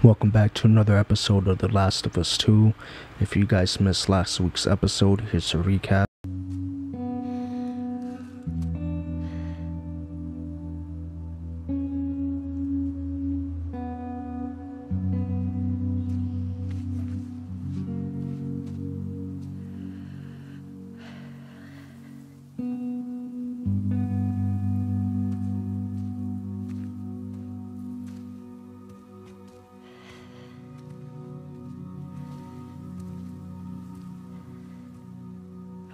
Welcome back to another episode of The Last of Us 2. If you guys missed last week's episode, here's a recap.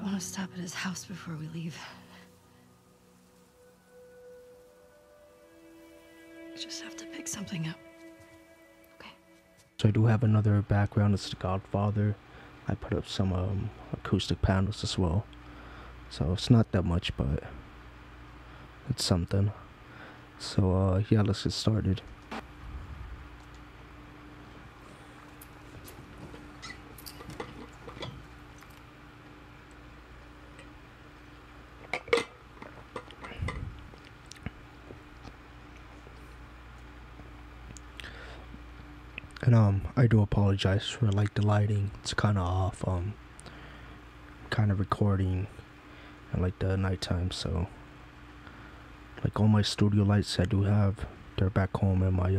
I want to stop at his house before we leave. We just have to pick something up. Okay. So I do have another background. It's the Godfather. I put up some acoustic panels as well. So it's not that much, but it's something. So yeah, let's get started. And I do apologize for like the lighting. It's kind of off. Kind of recording at like the nighttime, so like all my studio lights I do have, they're back home in my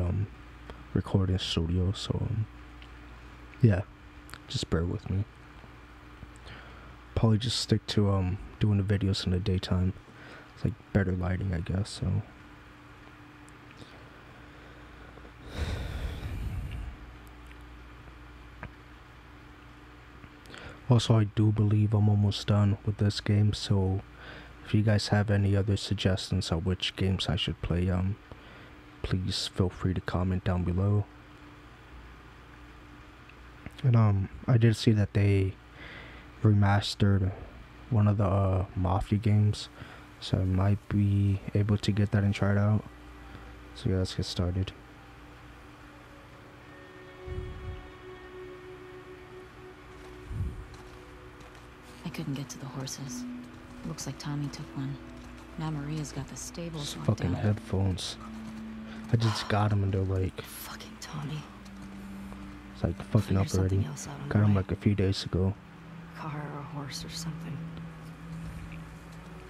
recording studio. So yeah, just bear with me. Probably just stick to doing the videos in the daytime. It's like better lighting, I guess. So. Also, I do believe I'm almost done with this game, so if you guys have any other suggestions on which games I should play, please feel free to comment down below. And I did see that they remastered one of the Mafia games, so I might be able to get that and try it out. So yeah, let's get started. Couldn't get to the horses. Looks like Tommy took one. Now Maria's got the stables. Fucking down. Headphones. I just got them and they're like. Fucking Tommy. It's like fucking up already. Got them like a few days ago. Car or horse or something.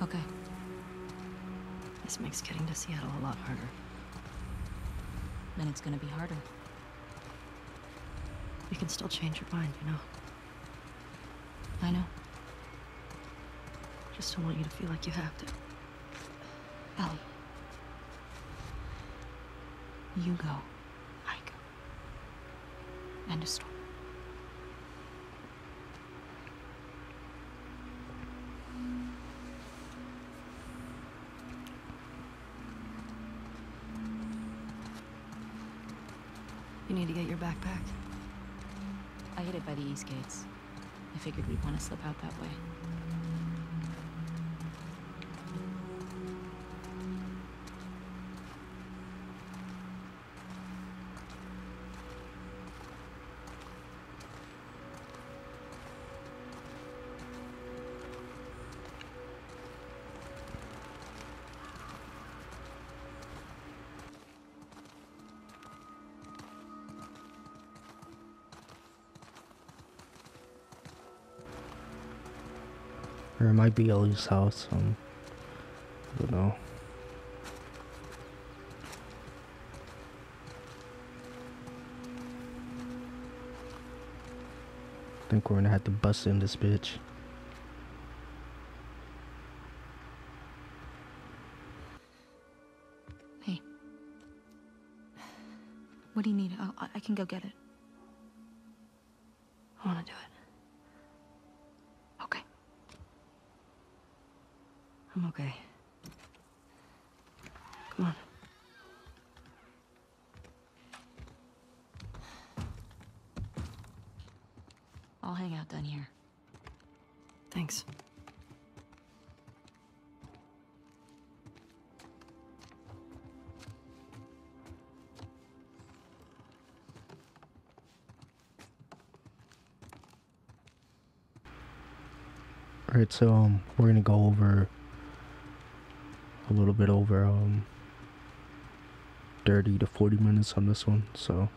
Okay. This makes getting to Seattle a lot harder. Then it's gonna be harder. You can still change your mind, you know. I know. Just don't want you to feel like you have to. Ellie. You go. I go. End of story. You need to get your backpack. I hid it by the east gates. I figured we'd want to slip out that way. Or it might be Ellie's house, I don't know. I think we're gonna have to bust in this bitch. Hey. What do you need? Oh, I can go get it. I wanna do it. I'm okay. Come on. I'll hang out down here. Thanks. Alright, so we're gonna go over a little bit over 30 to 40 minutes on this one, so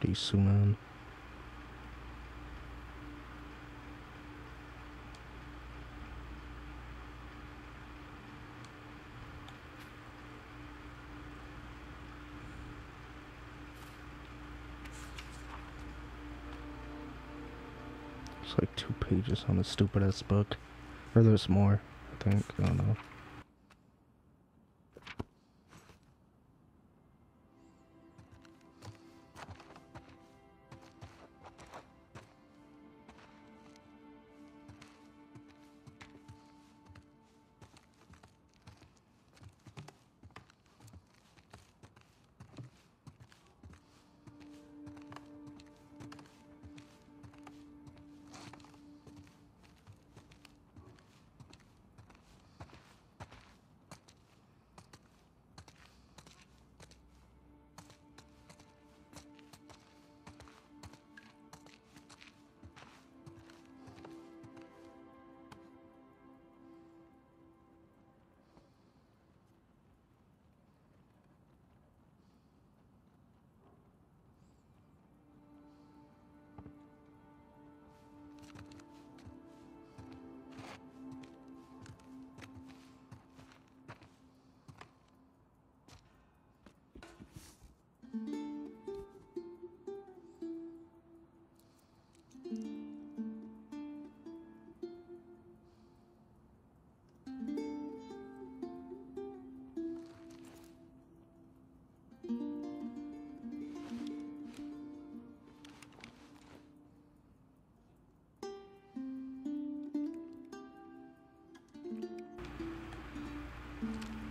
Decent, man. It's like 2 pages on this stupid ass book. Or there's more, I think. I don't know.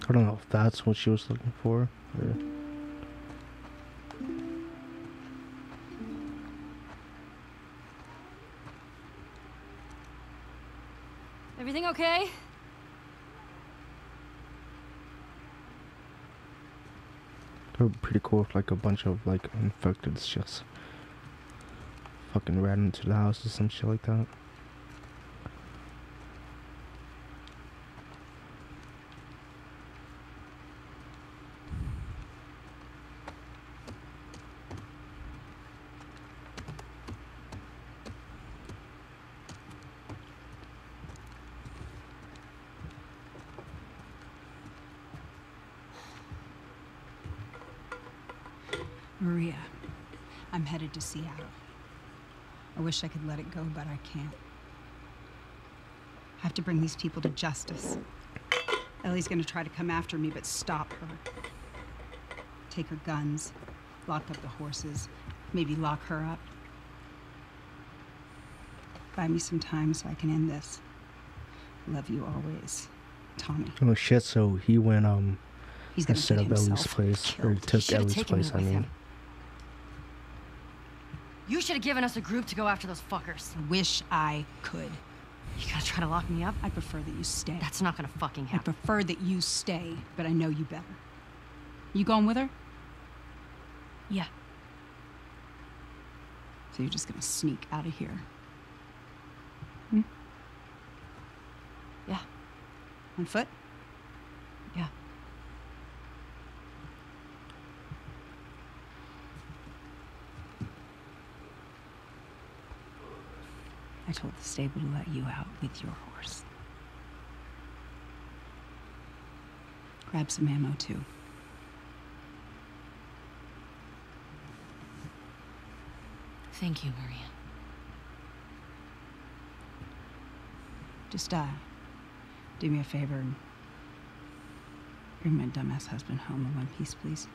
I don't know if that's what she was looking for. Or... everything okay? That would be pretty cool if like a bunch of like infecteds just fucking ran into the house or some shit like that. Maria, I'm headed to Seattle. I wish I could let it go, but I can't. I have to bring these people to justice. Ellie's gonna try to come after me, but stop her. Take her guns, lock up the horses, maybe lock her up. Buy me some time so I can end this. Love you always, Tommy. Oh shit, so he went, he's gonna set up Ellie's place, or he took Ellie's place, I mean. You should have given us a group to go after those fuckers. Wish I could. You gotta try to lock me up? I prefer that you stay. That's not gonna fucking happen. I prefer that you stay, but I know you better. You going with her? Yeah. So you're just gonna sneak out of here? Hmm? Yeah. On foot? Yeah. I told the stable to let you out with your horse. Grab some ammo, too. Thank you, Maria. Just do me a favor and bring my dumbass husband home in one piece, please.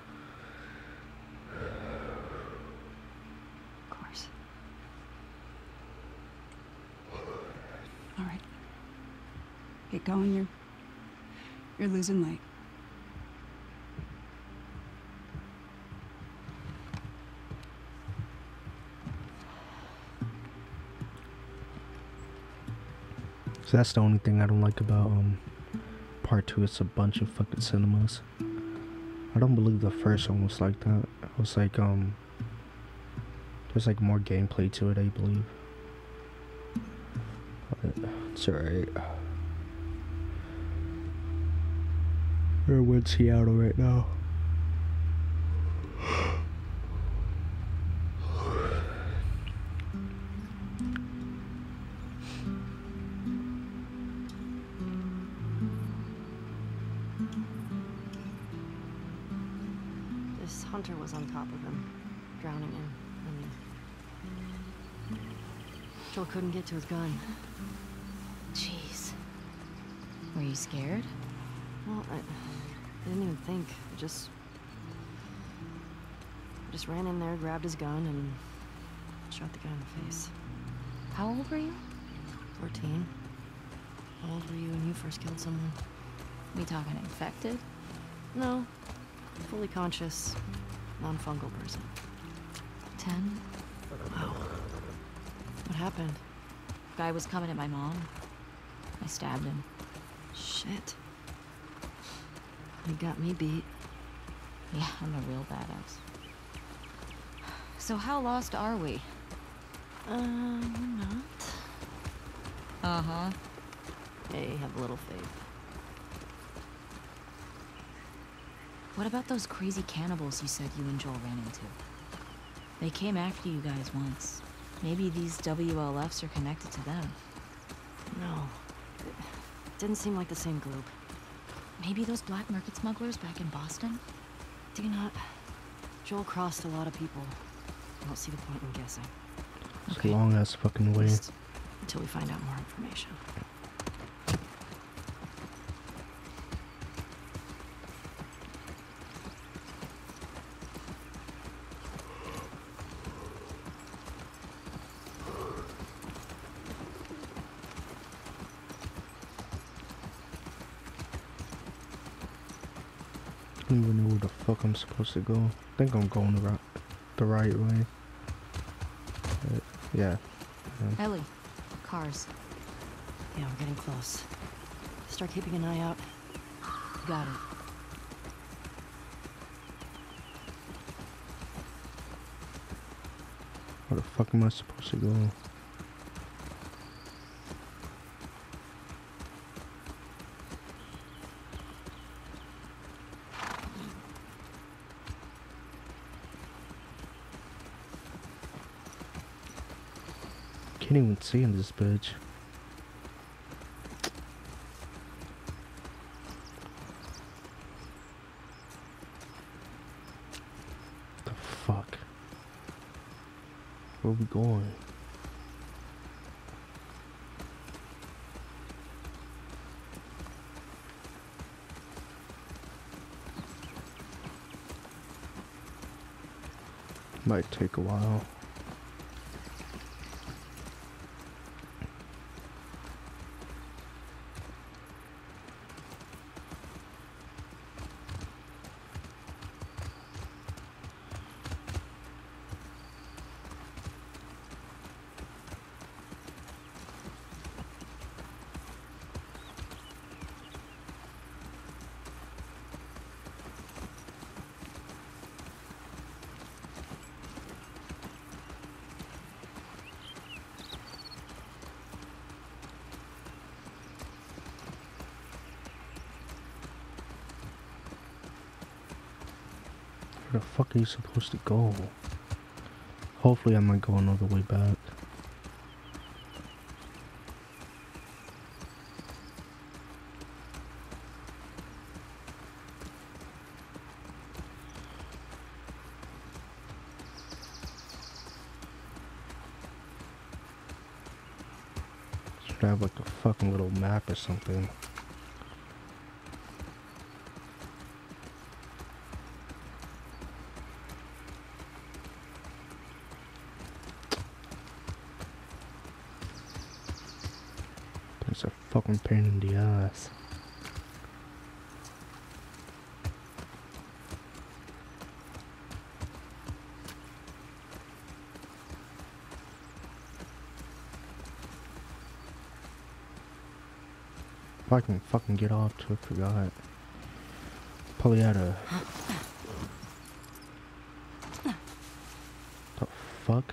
Get going, you're losing light. So that's the only thing I don't like about part 2. It's a bunch of fucking cinemas. I don't believe the first one was like that. It was like there's like more gameplay to it, I believe. But it's alright. We're in Seattle right now. This hunter was on top of him, drowning him, and Joel couldn't get to his gun. Jeez. Were you scared? Well, I didn't even think. I just ran in there, grabbed his gun, and shot the guy in the face. How old were you? 14. How old were you when you first killed someone? We talking infected? No. Fully conscious, non-fungal person. 10? Wow. What happened? The guy was coming at my mom. I stabbed him. Shit. You got me beat. Yeah, I'm a real badass. So how lost are we? Not. Uh-huh. Hey, have a little faith. What about those crazy cannibals you said you and Joel ran into? They came after you guys once. Maybe these WLFs are connected to them. No. It didn't seem like the same group. Maybe those black market smugglers back in Boston? Do you not? Joel crossed a lot of people. I don't see the point in guessing. It's okay. A long ass fucking way. Until we find out more information. I don't even know where the fuck I'm supposed to go. I think I'm going the right way. Yeah. Ellie, cars. Yeah, we're getting close. Start keeping an eye out. Got it. Where the fuck am I supposed to go? I can't even see in this bitch. The fuck? Where are we going? Might take a while. Where the fuck are you supposed to go? Hopefully I might go another way back. Should I have like a fucking little map or something? It's a fucking pain in the ass. If I can fucking get off to it, forgot. Probably had a... The fuck?